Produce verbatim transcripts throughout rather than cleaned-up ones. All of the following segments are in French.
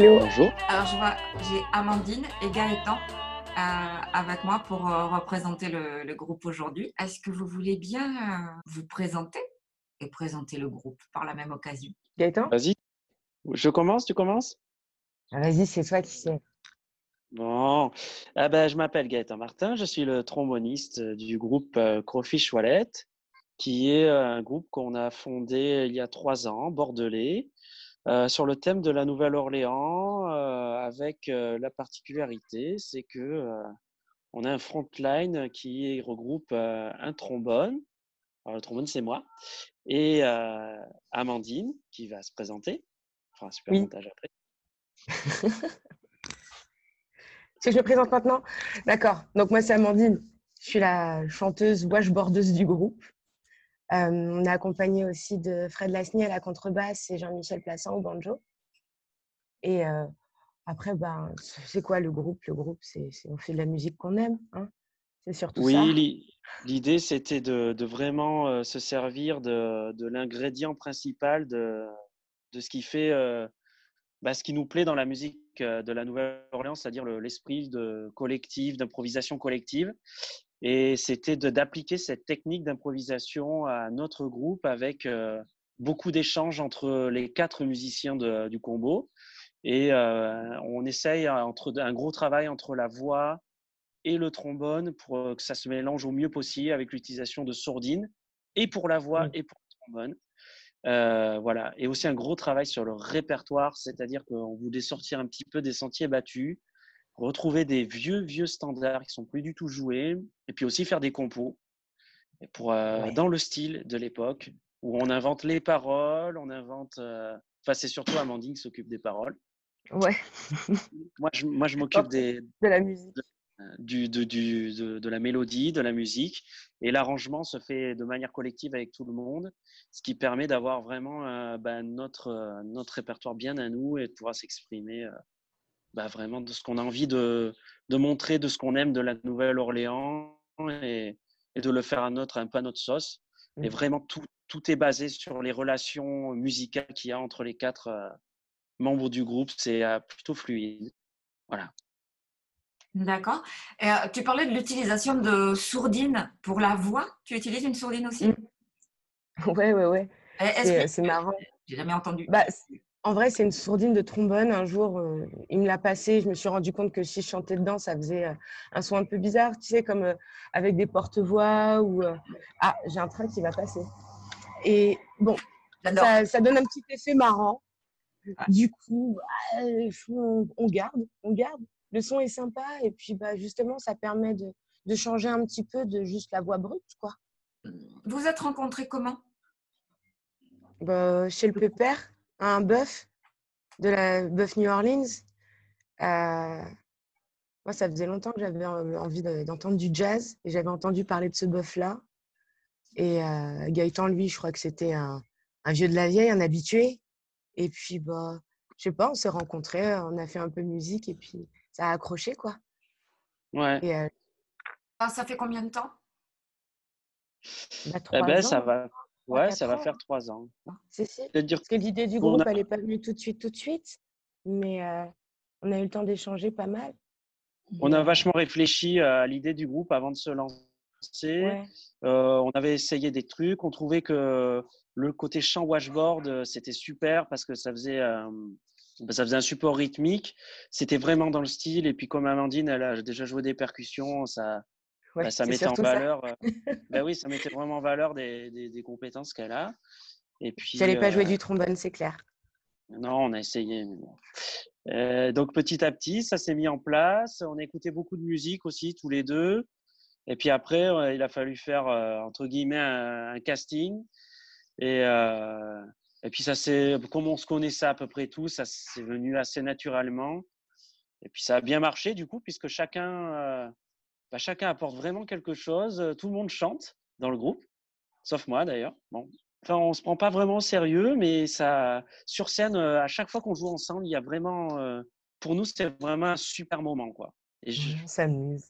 Hello. Bonjour. Alors, je vois, j'ai Amandine et Gaëtan euh, avec moi pour euh, représenter le, le groupe aujourd'hui. Est-ce que vous voulez bien euh, vous présenter et présenter le groupe par la même occasion? Gaëtan? Vas-y. Je commence, tu commences? Vas-y, c'est toi qui sais. Bon. Ah ben, je m'appelle Gaëtan Martin, je suis le tromboniste du groupe euh, Crawfish Wallet, qui est un groupe qu'on a fondé il y a trois ans, bordelais, euh, sur le thème de la Nouvelle-Orléans, euh, avec euh, la particularité, c'est que euh, on a un frontline qui regroupe euh, un trombone. Alors, le trombone, c'est moi, et euh, Amandine, qui va se présenter. Enfin, super oui. Montage après. Si je me présente maintenant? D'accord. Donc, moi, c'est Amandine. Je suis la chanteuse wash-bordeuse du groupe. Euh, on est accompagné aussi de Fred Lassigny à la contrebasse et Jean-Michel Plassan au banjo. Et euh, après, ben, c'est quoi le groupe? Le groupe, c'est, c'est, on fait de la musique qu'on aime, hein, c'est surtout oui, ça. Oui, l'idée, c'était de, de vraiment euh, se servir de, de l'ingrédient principal de, de ce qui fait euh, bah, ce qui nous plaît dans la musique euh, de la Nouvelle-Orléans, c'est-à-dire le, l'esprit de collectif, d'improvisation collective. Et c'était de, d'appliquer cette technique d'improvisation à notre groupe avec euh, beaucoup d'échanges entre les quatre musiciens de, du combo. Et euh, on essaye entre, un gros travail entre la voix et le trombone pour que ça se mélange au mieux possible avec l'utilisation de sourdines et pour la voix et pour le trombone. Euh, voilà. Et aussi un gros travail sur le répertoire, c'est-à-dire qu'on voulait sortir un petit peu des sentiers battus, retrouver des vieux, vieux standards qui ne sont plus du tout joués, et puis aussi faire des compos pour, euh, ouais. dans le style de l'époque, où on invente les paroles, on invente... Euh... Enfin, c'est surtout Amandine qui s'occupe des paroles. Ouais. moi, je, moi, je m'occupe oh, des, de la musique. De, du, de, du, de, de la mélodie, de la musique, et l'arrangement se fait de manière collective avec tout le monde, ce qui permet d'avoir vraiment euh, bah, notre, euh, notre répertoire bien à nous et de pouvoir s'exprimer... Euh, Bah vraiment de ce qu'on a envie de, de montrer, de ce qu'on aime de la Nouvelle-Orléans et, et de le faire à notre, un peu à notre sauce. Mmh. Et vraiment, tout, tout est basé sur les relations musicales qu'il y a entre les quatre euh, membres du groupe. C'est euh, plutôt fluide. Voilà. D'accord. Et, euh, tu parlais de l'utilisation de sourdines pour la voix. Tu utilises une sourdine aussi? Mmh. Ouais, ouais, ouais. C'est, c'est marrant. J'ai jamais entendu. Bah, c'est... En vrai, c'est une sourdine de trombone. Un jour, euh, il me l'a passée. Je me suis rendu compte que si je chantais dedans, ça faisait euh, un son un peu bizarre, tu sais, comme euh, avec des porte-voix ou… Euh... Ah, j'ai un train qui va passer. Et bon, ça, ça donne un petit effet marrant. Ah. Du coup, euh, on garde, on garde. Le son est sympa et puis bah, justement, ça permet de, de changer un petit peu de juste la voix brute, quoi. Vous êtes rencontrés comment? Bah, chez le pépère. Un bœuf de la bœuf New Orleans. Euh, moi, ça faisait longtemps que j'avais envie de, d'entendre du jazz et j'avais entendu parler de ce bœuf-là. Et euh, Gaëtan, lui, je crois que c'était un, un vieux de la vieille, un habitué. Et puis, bah, je sais pas, on s'est rencontrés, on a fait un peu de musique et puis ça a accroché, quoi. Ouais. Et, euh, ah, ça fait combien de temps? Bah, trois eh ben, ans. Ça va. Ouais, ça va ans. Faire trois ans. C'est si. C'est-à-dire parce que l'idée du groupe, a... elle n'est pas venue tout de suite, tout de suite, mais euh, on a eu le temps d'échanger pas mal. On a vachement réfléchi à l'idée du groupe avant de se lancer. Ouais. Euh, on avait essayé des trucs. On trouvait que le côté chant washboard, c'était super parce que ça faisait, euh, ça faisait un support rythmique. C'était vraiment dans le style. Et puis comme Amandine, elle a déjà joué des percussions, ça… Ouais, bah, ça mettait en valeur, euh, bah oui, ça mettait vraiment en valeur des, des, des compétences qu'elle a. Et puis, tu n'allais euh, pas jouer du trombone, c'est clair. Non, on a essayé. Mais bon. euh, donc petit à petit, ça s'est mis en place. On écoutait beaucoup de musique aussi, tous les deux. Et puis après, euh, il a fallu faire euh, entre guillemets un, un casting. Et, euh, et puis ça s'est, comme on se connaissait à peu près tous, ça s'est venu assez naturellement. Et puis ça a bien marché du coup, puisque chacun. Euh, Bah, chacun apporte vraiment quelque chose. Tout le monde chante dans le groupe, sauf moi d'ailleurs. Bon. Enfin, on ne se prend pas vraiment au sérieux, mais ça, sur scène, à chaque fois qu'on joue ensemble, il y a vraiment, euh, pour nous, c'était vraiment un super moment, quoi. Et je... On s'amuse.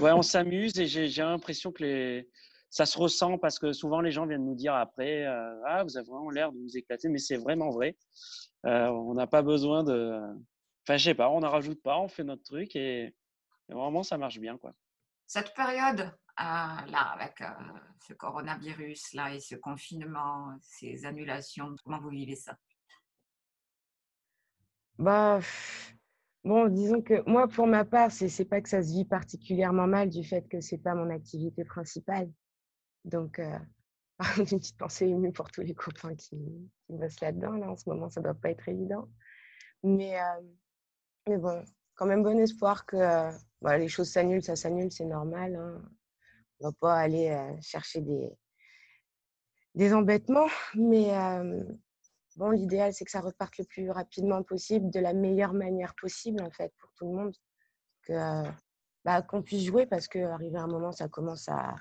Ouais, on s'amuse et j'ai, j'ai l'impression que les... ça se ressent parce que souvent les gens viennent nous dire après euh, « Ah, vous avez vraiment l'air de vous éclater », mais c'est vraiment vrai. Euh, on n'a pas besoin de… Enfin, je sais pas, on n'en rajoute pas, on fait notre truc et, et vraiment, ça marche bien, quoi. Cette période, euh, là, avec euh, ce coronavirus là et ce confinement, ces annulations, comment vous vivez ça? Bah… Bon, disons que moi, pour ma part, c'est, c'est pas que ça se vit particulièrement mal du fait que c'est pas mon activité principale. Donc, euh, une petite pensée émue pour tous les copains qui, qui bossent là-dedans. Là, en ce moment, ça doit pas être évident. Mais, euh, mais bon, quand même bon espoir que euh, bah, les choses s'annulent, ça s'annule, c'est normal. Hein. On va pas aller euh, chercher des, des embêtements, mais... Euh, Bon, l'idéal, c'est que ça reparte le plus rapidement possible, de la meilleure manière possible, en fait, pour tout le monde. Que, bah, qu'on puisse jouer, parce qu'arrivé à un moment, ça commence à…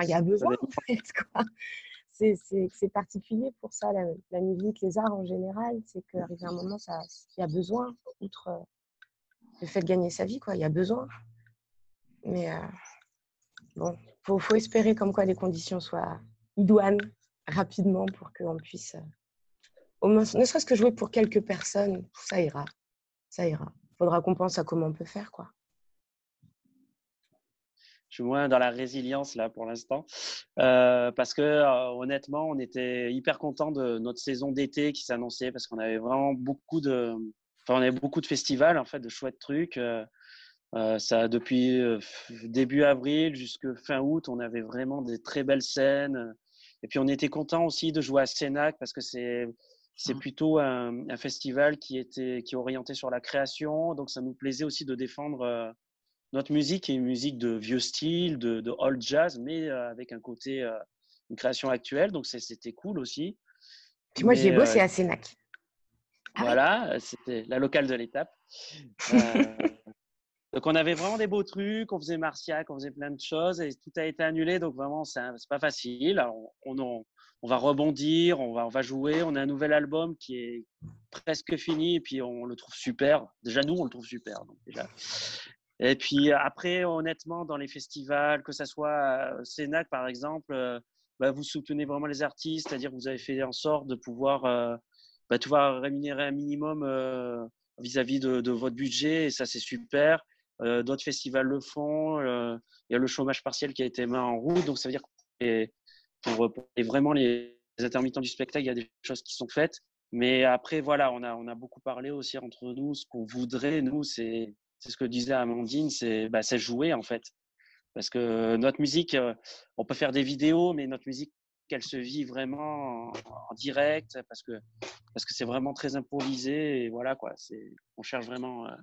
Il y a besoin, en fait, quoi. C'est, c'est, c'est particulier pour ça, la, la musique, les arts en général. C'est qu'arrivé à un moment, ça, il y a besoin, outre le fait de gagner sa vie, quoi. Il y a besoin. Mais euh, bon, il faut, faut espérer comme quoi les conditions soient idoines rapidement pour qu'on puisse euh, au moins, ne serait-ce que jouer pour quelques personnes, ça ira, ça ira. Faudra qu'on pense à comment on peut faire, quoi. Je suis moins dans la résilience là pour l'instant euh, parce que euh, honnêtement, on était hyper content de notre saison d'été qui s'annonçait parce qu'on avait vraiment beaucoup de, enfin, on avait beaucoup de festivals en fait, de chouettes trucs. Euh, euh, ça depuis euh, début avril jusqu'à fin août, on avait vraiment des très belles scènes. Et puis, on était content aussi de jouer à Cénac parce que c'est, c'est plutôt un, un festival qui était, qui est orienté sur la création. Donc, ça nous plaisait aussi de défendre euh, notre musique, qui est une musique de vieux style, de, de old jazz, mais euh, avec un côté, euh, une création actuelle. Donc, c'est, c'était cool aussi. Puis moi, j'ai bossé euh, à Cénac. Voilà, c'était la locale de l'étape. Euh, Donc, on avait vraiment des beaux trucs, on faisait Martiac, on faisait plein de choses et tout a été annulé. Donc, vraiment, c'est, un, c'est pas facile. Alors, on, on, on va rebondir, on va, on va jouer. On a un nouvel album qui est presque fini et puis on le trouve super. Déjà, nous, on le trouve super. Donc, déjà. Et puis, après, honnêtement, dans les festivals, que ce soit Cénac, par exemple, euh, bah, vous soutenez vraiment les artistes. C'est-à-dire que vous avez fait en sorte de pouvoir, euh, bah, pouvoir rémunérer un minimum euh, vis-à-vis de, de votre budget et ça, c'est super. Euh, d'autres festivals le font. Euh, il y a le chômage partiel qui a été mis en route. Donc, ça veut dire que pour, pour et vraiment les intermittents du spectacle, il y a des choses qui sont faites. Mais après, voilà, on a, on a beaucoup parlé aussi entre nous. Ce qu'on voudrait, nous, c'est, c'est ce que disait Amandine, c'est, bah, c'est jouer, en fait. Parce que notre musique, on peut faire des vidéos, mais notre musique, elle se vit vraiment en, en direct parce que, parce que c'est vraiment très improvisé. Et voilà, quoi. C'est, on cherche vraiment... Euh,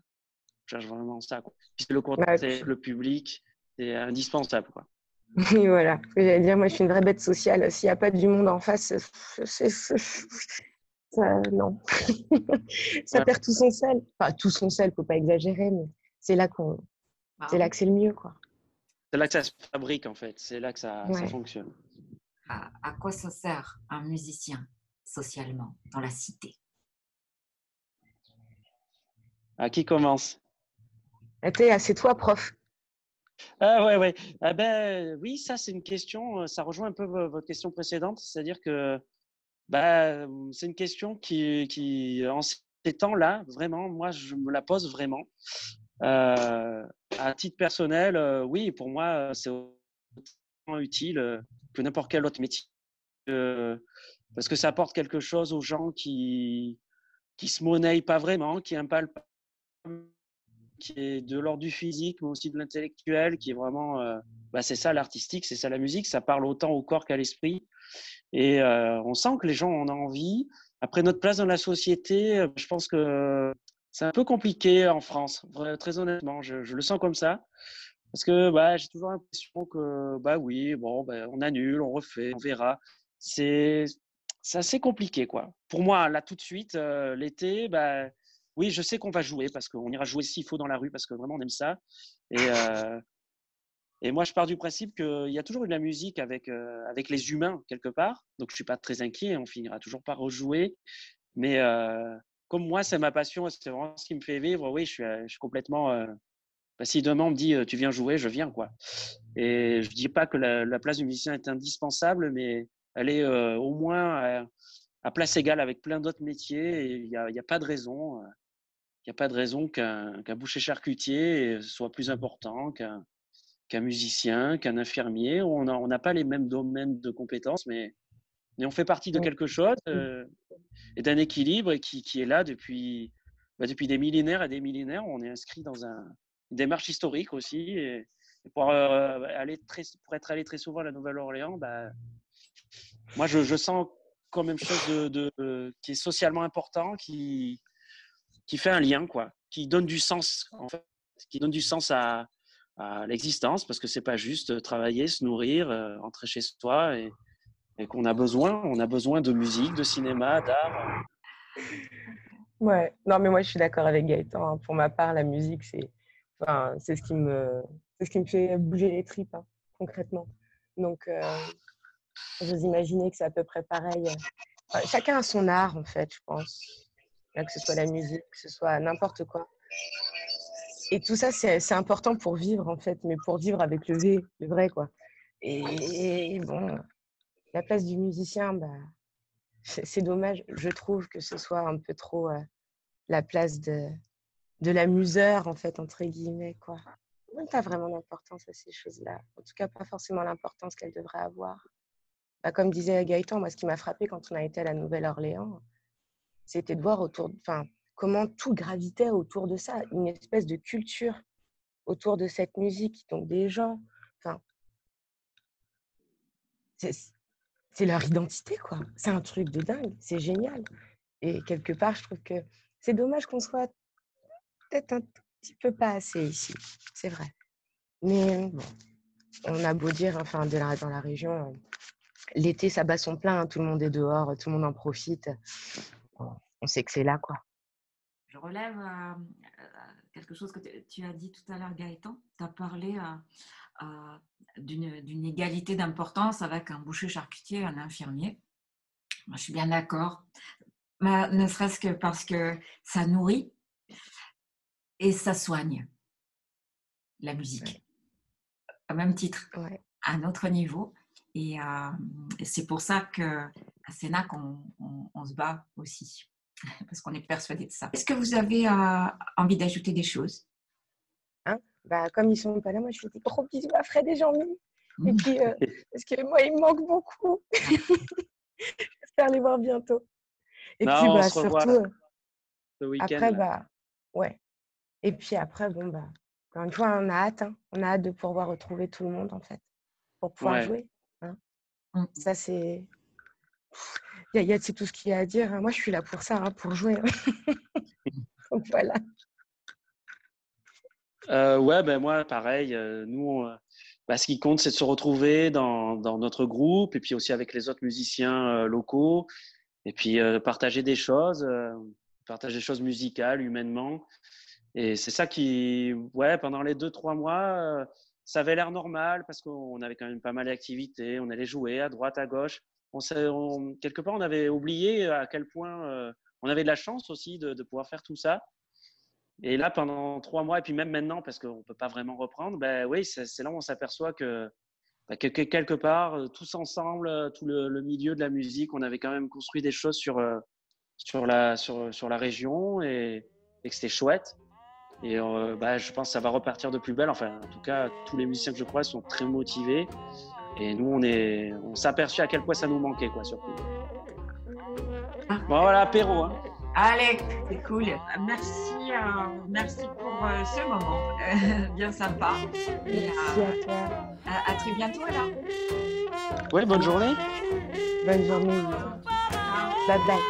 Je cherche vraiment ça, quoi. Puisque le contact avec le public, c'est indispensable, quoi. Et voilà, ce que j'allais dire, moi je suis une vraie bête sociale. S'il n'y a pas du monde en face, c'est... ça, non. ça ouais. perd tout son sel. Enfin, tout son sel, il ne faut pas exagérer, mais c'est là, qu'on... Ah. C'est là que c'est le mieux, quoi. C'est là que ça se fabrique, en fait. C'est là que ça, ouais. ça fonctionne. À, à quoi ça sert un musicien, socialement, dans la cité? À qui commence? C'est toi, prof. Ah ouais, ouais. Ah ben, oui, ça, c'est une question, ça rejoint un peu votre question précédente, c'est-à-dire que bah, c'est une question qui, qui, en ces temps-là, vraiment, moi, je me la pose vraiment. Euh, à titre personnel, euh, oui, pour moi, c'est autant utile que n'importe quel autre métier, euh, parce que ça apporte quelque chose aux gens qui qui se monnaient pas vraiment, qui impalpent, qui est de l'ordre du physique, mais aussi de l'intellectuel, qui est vraiment… Euh, bah c'est ça l'artistique, c'est ça la musique, ça parle autant au corps qu'à l'esprit. Et euh, on sent que les gens en ont envie. Après, notre place dans la société, je pense que c'est un peu compliqué en France, très honnêtement, je, je le sens comme ça. Parce que bah, j'ai toujours l'impression que, bah oui, bon, bah, on annule, on refait, on verra. C'est, c'est assez compliqué, quoi. Pour moi, là, tout de suite, euh, l'été… Bah, oui, je sais qu'on va jouer parce qu'on ira jouer s'il faut dans la rue parce que vraiment on aime ça. Et, euh, et moi, je pars du principe qu'il y a toujours eu de la musique avec, euh, avec les humains quelque part. Donc, je ne suis pas très inquiet. On finira toujours par rejouer. Mais euh, comme moi, c'est ma passion. C'est vraiment ce qui me fait vivre. Oui, je suis, je suis complètement euh, Bah, si demain on me dit « tu viens jouer », je viens, quoi. Et je ne dis pas que la, la place du musicien est indispensable, mais elle est euh, au moins à, à place égale avec plein d'autres métiers. Il n'y a, y a pas de raison. Il n'y a pas de raison qu'un qu'un boucher charcutier soit plus important qu'un qu'un musicien, qu'un infirmier. On n'a on n'a pas les mêmes domaines de compétences, mais, mais on fait partie de quelque chose euh, et d'un équilibre et qui, qui est là depuis, bah, depuis des millénaires et des millénaires. On est inscrit dans un, une démarche historique aussi. Et, et pour, euh, aller très, pour être allé très souvent à la Nouvelle-Orléans, bah, moi, je, je sens quand même chose de, de, de, qui est socialement important, qui, qui fait un lien, quoi, qui donne du sens, en fait, qui donne du sens à... à l'existence, parce que c'est pas juste travailler, se nourrir, euh, rentrer chez soi, et, et qu'on a besoin, on a besoin de musique, de cinéma, d'art. Ouais, non mais moi je suis d'accord avec Gaëtan. Pour ma part, la musique c'est, enfin c'est ce qui me, c'est ce qui me fait bouger les tripes, hein, concrètement. Donc, euh, vous imaginez que c'est à peu près pareil. Enfin, chacun a son art en fait, je pense. Là, que ce soit la musique, que ce soit n'importe quoi. Et tout ça, c'est, c'est important pour vivre, en fait, mais pour vivre avec le V, le vrai, quoi. Et, et bon, la place du musicien, bah, c'est, c'est dommage. Je trouve que ce soit un peu trop euh, la place de, de l'amuseur, en fait, entre guillemets, quoi. On n'a pas vraiment d'importance à ces choses-là. En tout cas, pas forcément l'importance qu'elles devraient avoir. Bah, comme disait Gaëtan, moi, ce qui m'a frappé quand on a été à la Nouvelle-Orléans, c'était de voir autour... Enfin, comment tout gravitait autour de ça, une espèce de culture autour de cette musique, donc des gens, enfin, c'est, c'est leur identité, quoi. C'est un truc de dingue, c'est génial. Et quelque part, je trouve que c'est dommage qu'on soit peut-être un petit peu pas assez ici, c'est vrai. Mais bon, on a beau dire, enfin, de la, dans la région, l'été, ça bat son plein, hein, tout le monde est dehors, tout le monde en profite. On sait que c'est là, quoi. Je relève euh, quelque chose que tu as dit tout à l'heure, Gaëtan. Tu as parlé euh, euh, d'une, d'une égalité d'importance avec un boucher charcutier et un infirmier. Moi, je suis bien d'accord, mais ne serait-ce que parce que ça nourrit et ça soigne la musique. Au même titre, ouais. À un autre niveau. Et, euh, et c'est pour ça qu'à Cénac, on, on, on se bat aussi. Parce qu'on est persuadé de ça. Est-ce que vous avez euh, envie d'ajouter des choses, hein? Bah, comme ils ne sont pas là, moi je fais des gros bisous à Fred et Jean-Mi. Mmh. Et puis, euh, parce que moi, ils me manquent beaucoup. J'espère les voir bientôt. Et non, puis, bah, on se surtout, revoit euh, ce week-end. Après, bah, ouais. Et puis après, bon, bah, encore une fois, on a hâte. Hein. On a hâte de pouvoir retrouver tout le monde, en fait, pour pouvoir ouais. jouer. Hein. Mmh. Ça, c'est. Il y a, c'est tout ce qu'il y a à dire. Moi, je suis là pour ça, pour jouer. Donc, voilà. Euh, ouais, ben moi, pareil. Euh, nous, on, bah, ce qui compte, c'est de se retrouver dans, dans notre groupe et puis aussi avec les autres musiciens euh, locaux et puis euh, partager des choses, euh, partager des choses musicales, humainement. Et c'est ça qui, ouais, pendant les deux, trois mois, euh, ça avait l'air normal parce qu'on avait quand même pas mal d'activités. On allait jouer à droite, à gauche. On s'est, on, quelque part, on avait oublié à quel point euh, on avait de la chance aussi de, de pouvoir faire tout ça. Et là, pendant trois mois, et puis même maintenant, parce qu'on ne peut pas vraiment reprendre, ben, oui, c'est, c'est là où on s'aperçoit que, ben, que, que quelque part, tous ensemble, tout le, le milieu de la musique, on avait quand même construit des choses sur, sur, la, sur, sur la région et, et que c'était chouette. Et euh, ben, je pense que ça va repartir de plus belle. Enfin, en tout cas, tous les musiciens que je croise sont très motivés. Et nous, on est, on s'est aperçu à quel point ça nous manquait, quoi, surtout. Bon, voilà, apéro, hein. Allez, c'est cool. Merci, euh, merci pour euh, ce moment, euh, bien sympa. Et, merci euh, à toi. À, à très bientôt, alors. Oui, bonne journée. Bonne journée. Bye bye.